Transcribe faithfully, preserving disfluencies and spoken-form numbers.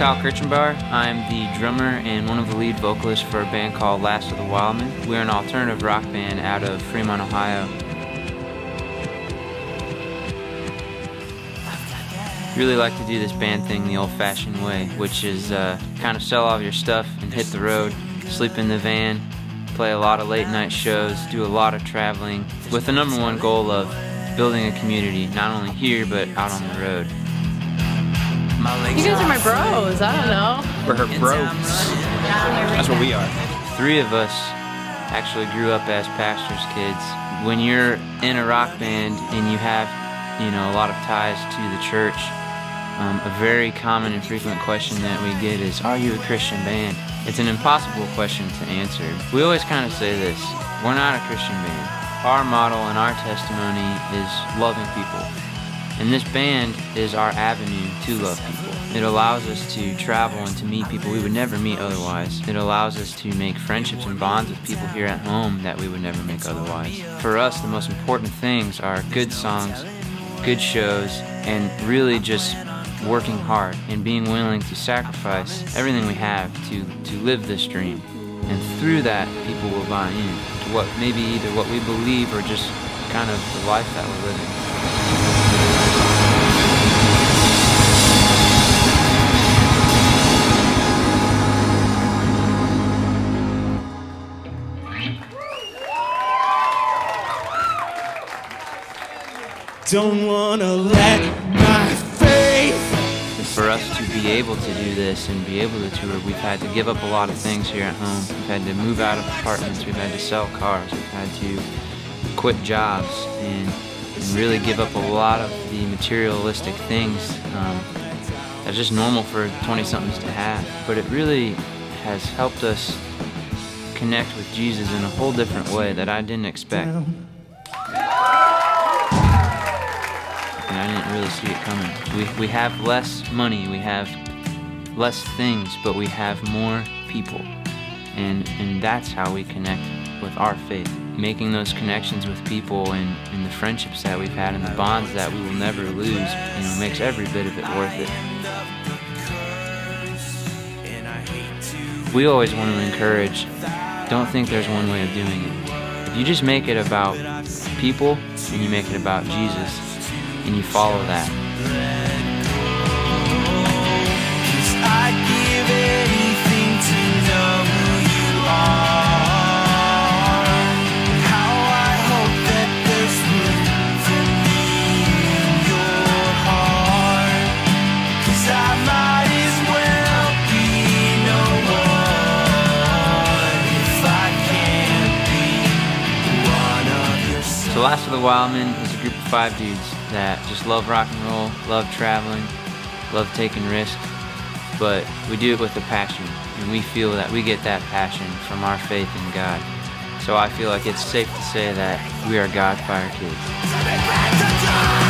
Kyle Kirchenbauer. I'm the drummer and one of the lead vocalists for a band called Last of the Wildmen. We're an alternative rock band out of Fremont, Ohio. Really like to do this band thing the old-fashioned way, which is uh, kind of sell all of your stuff and hit the road, sleep in the van, play a lot of late-night shows, do a lot of traveling, with the number one goal of building a community, not only here, but out on the road. You guys are my bros, I don't know. We're her bros. That's what we are. Three of us actually grew up as pastor's kids. When you're in a rock band and you have, you know, a lot of ties to the church, um, a very common and frequent question that we get is, are you a Christian band? It's an impossible question to answer. We always kind of say this, we're not a Christian band. Our model and our testimony is loving people. And this band is our avenue to love people. It allows us to travel and to meet people we would never meet otherwise. It allows us to make friendships and bonds with people here at home that we would never make otherwise. For us, the most important things are good songs, good shows, and really just working hard and being willing to sacrifice everything we have to, to live this dream. And through that, people will buy in to what maybe either what we believe or just kind of the life that we're living. Don't wanna let my faith. For us to be able to do this and be able to tour, we've had to give up a lot of things here at home. We've had to move out of apartments, we've had to sell cars, we've had to quit jobs, and, and really give up a lot of the materialistic things um, that's just normal for twenty-somethings to have. But it really has helped us connect with Jesus in a whole different way that I didn't expect. I didn't really see it coming. We, we have less money, we have less things, but we have more people. And, and that's how we connect with our faith. Making those connections with people and, and the friendships that we've had and the bonds that we will never lose, you know, makes every bit of it worth it. We always want to encourage, don't think there's one way of doing it. If you just make it about people and you make it about Jesus, and you follow that. So Last of the Wildmen is a group of five dudes that just love rock and roll, love traveling, love taking risks, but we do it with a passion, and we feel that we get that passion from our faith in God. So I feel like it's safe to say that we are GodfireKids.